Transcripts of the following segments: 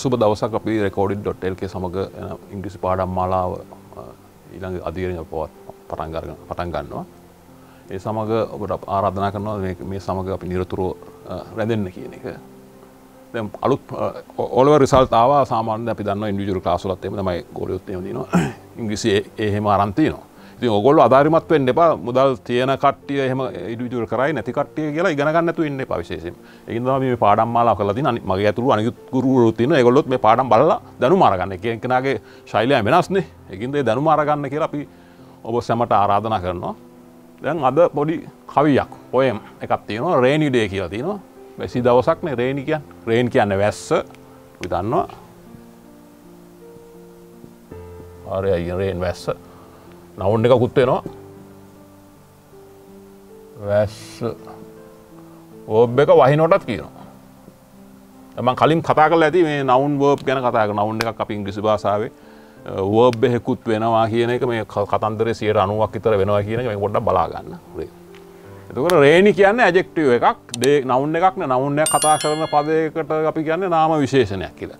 සුබ දවසක් අපි recording.lk සමග ඉංග්‍රීසි පාඩම් මාලාව ඊළඟ අධ්‍යයනය පටන් ගන්නවා. ඒ සමග ඔබට ආරාධනා කරනවා මේ සමග අපි නිරතුරුව රැඳෙන්න කියන එක. දැන් අලුත් all over result ආවා. සාමාන්‍යයෙන් අපි දන්නවා individual class වලත් එහෙම තමයි ගෝලියොත් එහෙම දිනනවා. ඉංග්‍රීසි එහෙම ආරම්භ තියෙනවා. ඉතින් ඔයගොල්ලෝ අදාරිමත් වෙන්න එපා. මුදල් තියෙන කට්ටිය එහෙම individual කරයි නැති කට්ටිය කියලා ඉගෙන ගන්න නැතුව ඉන්න එපා විශේෂයෙන්. ඒකින් තමයි මේ පාඩම් මාලාව කරලා තියෙන. මගේ අතුළු අනිකුත් ගුරුවරුත් ඉන්නවා. ඒගොල්ලොත් මේ පාඩම් බලලා දැනුම අරගන්න. එක එකනාගේ ශෛලිය වෙනස්නේ. ඒකින්ද ඒ දැනුම අරගන්න කියලා අපි ඔබ සැමට ආරාධනා කරනවා. දැන් අද පොඩි කවියක් poem එකක් තියෙනවා. rainy day කියලා තියෙනවා. වැසි දවසක් නේ rainy කියන්නේ. rain කියන්නේ වැස්ස. අපි දන්නවා. ආරයි rain වැස්ස. නවුන් එකකුත් වෙනවා වැස්ස වර්බ් එක වහිනකොටත් කියනවා. මම කලින් කතා කරලා ඇති මේ නවුන් වර්බ් ගැන කතා කරනවා. නවුන් එකක් අපි ඉංග්‍රීසි භාෂාවේ වර්බ් එකකුත් වෙනවා කියන එක මේ කතන්දරේ 90% විතර වෙනවා කියන එක මේ පොඩ්ඩක් බලා ගන්න. එතකොට රේනි කියන්නේ ඇඩ්ජෙක්ටිව් එකක්. නවුන් එකක් නේ. නවුන් එකක් කතා කරන පදයකට අපි කියන්නේ නාම විශේෂණයක් කියලා.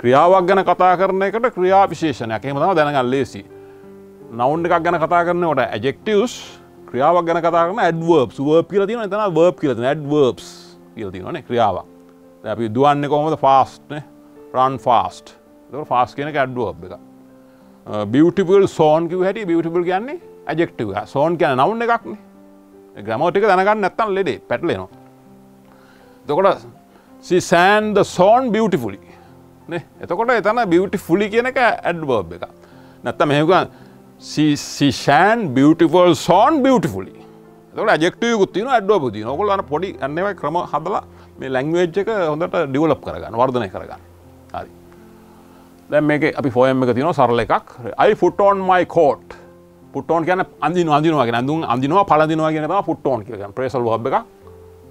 ක්‍රියාවක් ගැන කතා කරන එකට ක්‍රියා විශේෂණයක්. එහෙම තමයි දැනගන්න ලේසි. නවුන් එකක් ගැන කතා කරනකොට ඇඩ්ජෙක්ටිව්ස්, ක්‍රියාවක් ගැන කතා කරන ඇඩ්වර්බ්ස්. වර්බ් කියලා තියෙනවා නේද? එතන වර්බ් කියලා තියෙනවා. ඇඩ්වර්බ්ස් කියලා තියෙනවා නේ ක්‍රියාවක්. දැන් අපි දුවන්නේ කොහොමද? fast නේ. run fast. ඒක fast කියන එක ඇඩ්වර්බ් එකක්. beautiful song කියුව හැටි beautiful කියන්නේ ඇඩ්ජෙක්ටිව් එක. song කියන්නේ නවුන් එකක් නේ. ඒ ග්‍රැමර් ටික දැනගන්න නැත්නම් ලෙඩේ පැටලෙනවා. එතකොට she sang the song beautifully නේ. එතකොට එතන beautifully කියන එක ඇඩ්වර්බ් එකක්. නැත්නම් මෙහෙම කියනවා she sang beautiful song beautifully. එතකොට adjective එකකුත් තියෙනවා adverb එකකුත් තියෙනවා. ඔයගොල්ලෝ අර පොඩි අන්න ඒවා ක්‍රම හදලා මේ language එක හොඳට develop කරගන්න, වර්ධනය කරගන්න. හරි. දැන් මේකේ අපි poem එක තියෙනවා සරල එකක්. I put on my coat. put on කියන්නේ අඳිනවා කියන අඳුන් අඳිනවා පළඳිනවා කියන එක තමයි put on කියලා කියන්නේ. phrasal verb එකක්.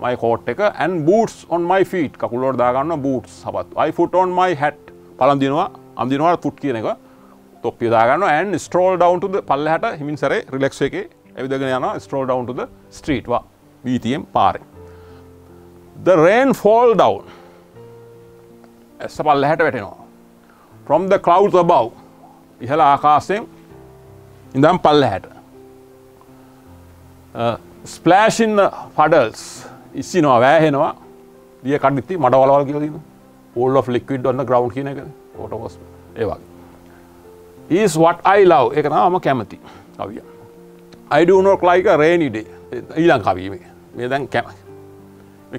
my coat එක and boots on my feet. කකුල වලට දා ගන්නවා boots සබත්. I put on my hat. පළඳිනවා අඳිනවා put කියන එක. තොප්පිය දා ගන්නවා and stroll down to the පල්ලෙහාට හිමින් සැරේ රිලැක්ස් එකේ ඇවිදගෙන යනවා. stroll down to the street වා වීතියෙන් පාරේ. the rain fall down. ඇස්ස පල්ලෙහාට වැටෙනවා. from the clouds above. ඉහළ ආකාශයෙන් ඉඳන් පල්ලෙහාට. splash in the puddles. ඉස්සිනවා වැහෙනවා. දිය කඩිති මඩ වලවල් කියලා තියෙනවා. pool of liquid on the ground කියන එක. ඔටෝස් ඒ වගේ. is what I love. ඒක තමයි මම කැමති කවිය. I do not like a rainy day. ඊළඟ කවිය මේ. මේ දැන්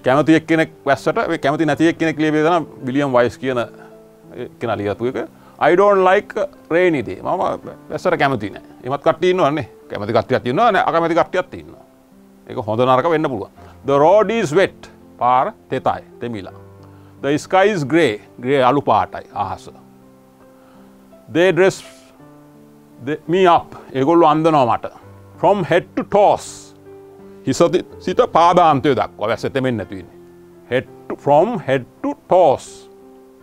කැමති එක්කෙනෙක් වැස්සට මේ කැමති නැති එක්කෙනෙක් ලියපේ දන විලියම් වයිස් කියන කෙනා ලියපු එක. I don't like a rainy day. මම වැස්සට කැමති නැහැ. එමත් කට්ටිය ඉන්නවා නේ. කැමති කට්ටියක් තියෙනවා නේ. අකමැති කට්ටියක් තියෙනවා. ඒක හොඳ නරක වෙන්න පුළුවන්. The road is wet. පාර තෙතයි. තෙමිලා. The sky is grey. grey අලු පාටයි. අහස. They dress me up. ඒගොල්ලෝ අඳනවා මට. from head to toes. හිස පාදාන්තය දක්වා වැස්ස තෙමෙන්නේ නැතු ඉන්නේ. from head to toes.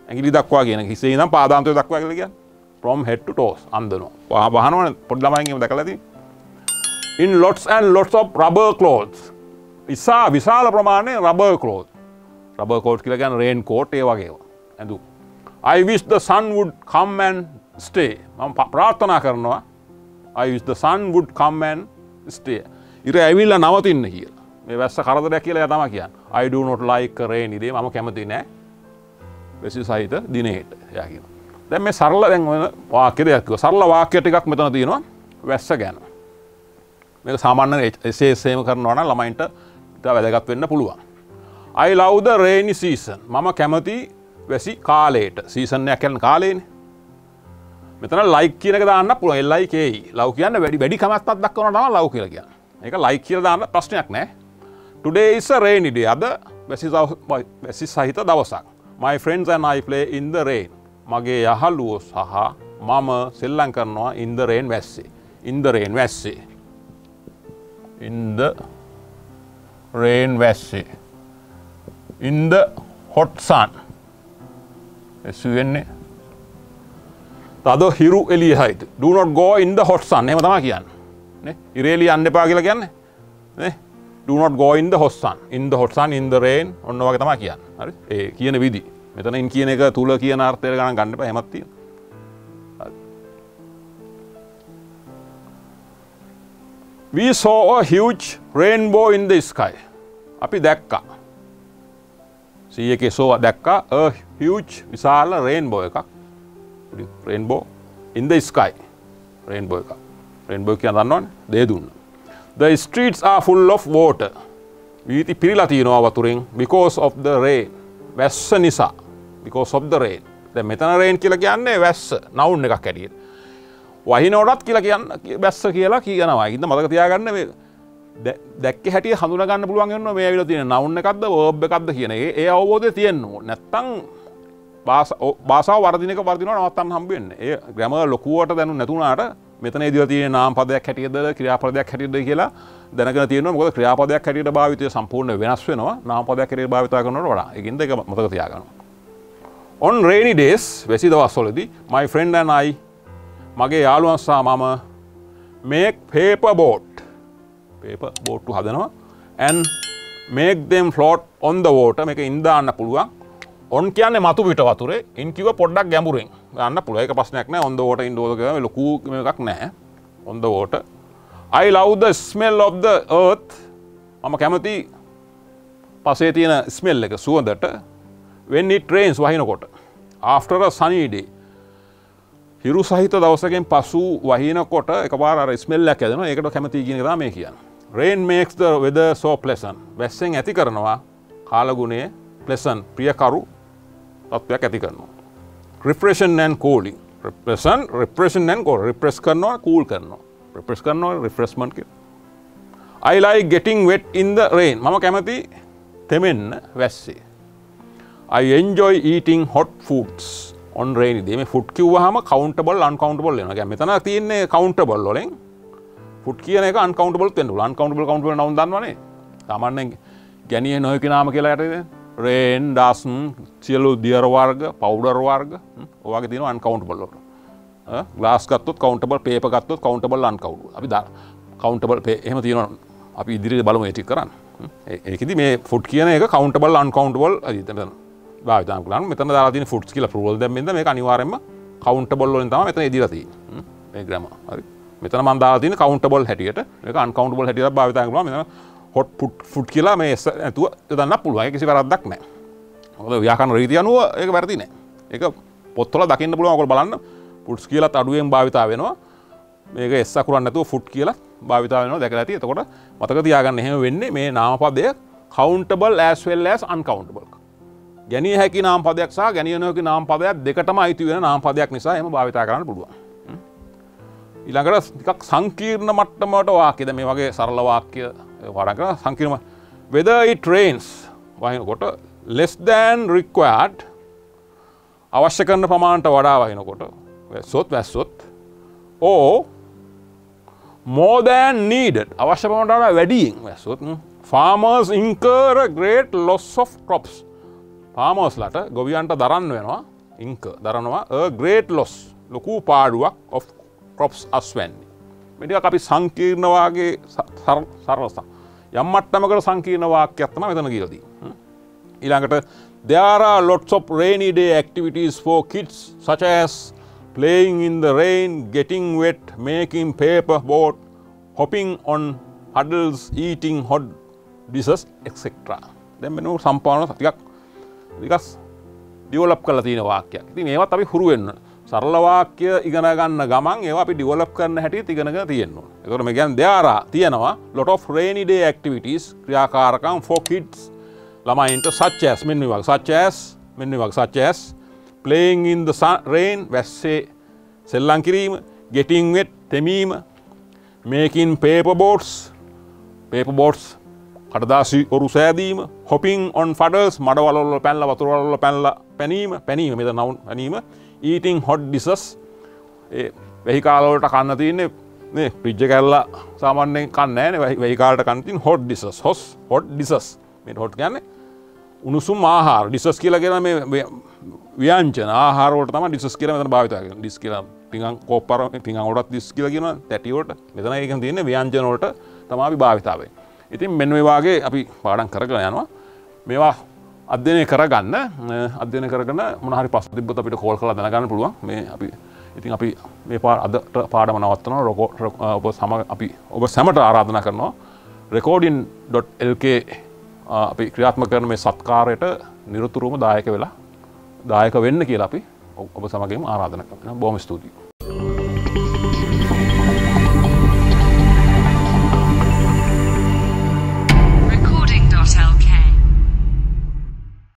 ඇඟිලි දක්වා කියන එක. හිසේ ඉඳන් පාදාන්තය දක්වා කියලා කියන්නේ. from head to toes අඳනවා. වහනවනේ පොඩි ළමයින් එහෙම දැකලා තියෙන්නේ. in lots and lots of rubber clothes. විශාල ප්‍රමාණයේ rubber clothes. rubber coat කියලා කියන්නේ rain coat ඒ වගේ ඒවා. ඇඳුම්. I wish the sun would come and stay. මම ප්‍රාර්ථනා කරනවා I wish the sun would come and stay. ඉර ඇවිල්ලා නවතින්න කියලා. මේ වැස්ස කරදරයක් කියලා එයා තමයි කියන්නේ. I do not like rainy day. මම කැමති නෑ වැසි සහිත දිනෙකට. එයා කියනවා. දැන් මේ සරල දැන් ඔය වාක්‍ය දෙකක් කිව්වා. සරල වාක්‍ය ටිකක් මෙතන තියෙනවා වැස්ස ගැන. මේක සාමාන්‍ය එසේම කරනවා නම් ළමයින්ට ඉතා වැදගත් වෙන්න පුළුවන්. I love the rainy season. මම කැමති වැසි කාලයට. සීසන් එකක් යන කාලේනේ. මෙතන like කියන එක දාන්න පුළුවන්. L I K E. love කියන්නේ වැඩි කමක් අත් දක්වනවා තමයි love කියලා කියන්නේ. ඒක like කියලා දාන්න ප්‍රශ්නයක් නැහැ. Today is a rainy day. අද වැසි සහිත දවසක්. My friends and I play in the rain. මගේ යහළුවෝ සහ මම සෙල්ලම් කරනවා in the rain වැස්සේ. in the rain වැස්සේ. in the rain වැස්සේ. in the hot sun. එසු වෙන්නේ තද හිරු එළිය හයිද. do not go in the hot sun. එහෙම තමයි කියන්නේ නේ. ඉරේ එළිය යන්න එපා කියලා කියන්නේ නේ. do not go in the hot sun. in the hot sun, in the rain. ඔන්න ඔයගේ තමයි කියන්නේ. හරි. ඒ කියන විදි මෙතනින් කියන එක තුල කියන අර්ථය ගණන් ගන්න එපා. එහෙමත් තියෙනවා. We saw a huge rainbow in the sky. අපි දැක්කා. See එකේ saw දැක්කා a huge විශාල rainbow එකක්. Rainbow in the sky. Rainbow එකක්. Rainbow කියන දන්නවනේ. දේ දුන්නා. The streets are full of water. වීති පිරලා තියෙනවා වතුරෙන් because of the rain. වැස්ස නිසා because of the rain. දැන් මෙතන rain කියලා කියන්නේ වැස්ස noun එකක් ඇටියෙ. වහිනවටත් කියලා කියන්න වැස්ස කියලා කියනවා. ඉතින් මතක තියාගන්න මේ දැක්කේ හැටි හඳුනා ගන්න පුළුවන් වෙනවා මේ ඇවිල්ලා තියෙන noun එකක්ද verb එකක්ද කියන එක. ඒ අවබෝධය තියෙන්න ඕන. නැත්තම් භාෂාව වර්ධින එක වර්ධිනවා නවත්තන්න හම්බ වෙන්නේ. ඒ grammar ලොකුවට දැනුනේ නැතුණාට මෙතන ඉදලා තියෙන නාම පදයක් හැටියද ක්‍රියාපදයක් හැටියද කියලා දැනගෙන තියෙනවා. මොකද ක්‍රියාපදයක් හැටියට භාවිතය සම්පූර්ණ වෙනස් වෙනවා නාම පදයක් හැටියට භාවිත කරනවට වඩා. ඒකින්ද ඒක මතක තියාගන්න. On rainy days, වැසි දවස්වලදී my friend and I, මගේ යාළුවා සහ මම make paper boat හදනවා and make them float on the water. මේක ඉන් දාන්න පුළුවන්. On කියන්නේ මතු පිට වතුරේ, in කිව්ව පොඩ්ඩක් ගැඹුරෙන් ගන්න පුළුවන්. ඒක ප්‍රශ්නයක් නෑ. On the water in the water කියන්නේ ලොකු මේකක් නෑ. On the water. I love the smell of the earth. මම කැමති පසේ තියෙන smell එක සුවඳට. When it rains වහිනකොට. After a sunny day. හිරු සහිත දවසකින් පසු වහිනකොට එකපාර අර smell එකක් හැදෙනවා. ඒකට කැමති කියන එක තමයි මේ කියන්නේ. Rain makes the weather so pleasant. වැස්සෙන් ඇති කරනවා කාලගුණය pleasant ප්‍රියකරු තත්වයක් ඇති කරනවා. Repression and cooling. Repression and cooling. Repress karno, cool karno. Repress karno, refreshment ke. I like getting wet in the rain. Mama kamathi temen vasse. I enjoy eating hot foods on rainy day. Me food kiwwahama countable, uncountable lena. Kya metana tiyenne countable loleng. Food kiyane ka uncountable tiyenne. Uncountable noun danwane. Samanyen ganiye noy kinama kiyala yatide. Rain, dasun, sielu deer warga, powder warga, wage dino uncountable lor. Glass kattot countable, paper kattot countable uncountable. Abi da countable pe ehema thiyena api idiri balamu e tik karanna. Ekedi me food kiyana eka countable uncountable adi metan bawithan karanna metan dala thiyena foods kiyala plural dammenna meka aniwarenma countable වලින් තමයි මෙතන ඉදිරියට තියෙන්නේ. මේ grammar. හරි. මෙතන මම දාලා තියෙන countable හැටියට මේක uncountable හැටියට භාවිතා කරනවා. මෙතන hot food කියලා මේ ඇතුව දන්න පුළුවන්. ඒක කිසි වැරද්දක් නැහැ. මොකද ව්‍යාකරණ රීතිය අනුව ඒක වැරදි නැහැ. ඒක පොත්වල දකින්න පුළුවන්. ඔයගොල්ලෝ බලන්න foods කියලාත් අඩුවෙන් භාවිතා වෙනවා. මේක s අකුරක් නැතුව food කියලා භාවිතා වෙනවා දැකලා ඇති. එතකොට මතක තියාගන්න එහෙම වෙන්නේ මේ නාමපදය countable as well as uncountable. ගැණිය හැකි නාමපදයක් සහ ගැණිය නොහැකි නාමපදයක් දෙකටම අයිති වෙන නාමපදයක් නිසා එහෙම භාවිතා කරන්න පුළුවන්. ඊළඟට ටිකක් සංකීර්ණ මට්ටමකට වාක්‍යද මේ වගේ සරල වාක්‍ය whether it rains less than required අවශ්‍ය කරන ප්‍රමාණයට වඩා වහිනකොට වැස්සොත් or more than needed අවශ්‍ය ප්‍රමාණයට වඩා වැඩියෙන් වැස්සොත් farmers incur a great loss of crops farmers ලට ගොවියන්ට දරන්න වෙනවා incur දරනවා a great loss ලොකු පාඩුවක් of crops අස්වැන්නේ මේ ටිකක් අපි සංකීර්ණ වාගේ සරලසම් යම් මට්ටමකට සංකීර්ණ වාක්‍යයක් තමයි මෙතන කියලා තියෙන්නේ. ඊළඟට there are lots of rainy day activities for kids such as playing in the rain, getting wet, making paper boat, hopping on puddles, eating hot dishes etc. දැන් මෙන්න සම්පූර්ණ ටිකක් develop කරලා තියෙන වාක්‍යයක්. ඉතින් මේවත් අපි හුරු වෙන්න ඕන. සරල වාක්‍ය ඉගෙන ගන්න ගමන් ඒවා අපි ඩිවලොප් කරන්න හැටිත් ඉගෙනගෙන තියෙනවා. ඒකට මේ කියන්නේ there are තියෙනවා lot of rainy day activities ක්‍රියාකාරකම් for kids ළමයින්ට such as මෙන්න මේ වගේ such as playing in the rain වැස්සේ සෙල්ලම් කිරීම, getting wet තෙමීම, making paper boats කඩදාසි ඔරු සෑදීම, hopping on puddles මඩවල වල පැනලා වතුර වල වල පැනලා පැනීම මෙතන noun පැනීම eating hot dishes ඒ වෙහි කාල වලට කන්න තියෙන්නේ නේ ෆ්‍රිජ් එක ඇරලා සාමාන්‍යයෙන් කන්නේ නැහැ නේ වෙහි කාලට කන්න තියෙන hot dishes මේ hot කියන්නේ උණුසුම් ආහාර dishes කියලා කියන මේ ව්‍යංජන ආහාර වලට තමයි dishes කියලා මෙතන භාවිත කරන්නේ dish කියලා පිඟන් කෝප්පර පිඟන් වලට dish කියලා කියනවා තැටි වලට මෙතන ඒකෙන් තියෙන්නේ ව්‍යංජන වලට තමයි භාවිත වෙන්නේ. ඉතින් මෙන්න මේ වාගේ අපි පාඩම් කරගෙන යනවා. මේවා අධ්‍යයනය කරගන්න අධ්‍යයනය කරගෙන මොන හරි ප්‍රශ්න තිබ්බොත් අපිට කෝල් කරලා දැනගන්න පුළුවන්. මේ අපි ඉතින් අපි මේ අදට පාඩම නවත්තනවා. අපි ඔබ සැමට ආරාධනා කරනවා recording.lk අපි ක්‍රියාත්මක කරන මේ සත්කාරයට නිරතුරුවම දායක වෙන්න කියලා අපි ඔබ සමගින්ම ආරාධනා කරනවා. බොහොම ස්තුතියි.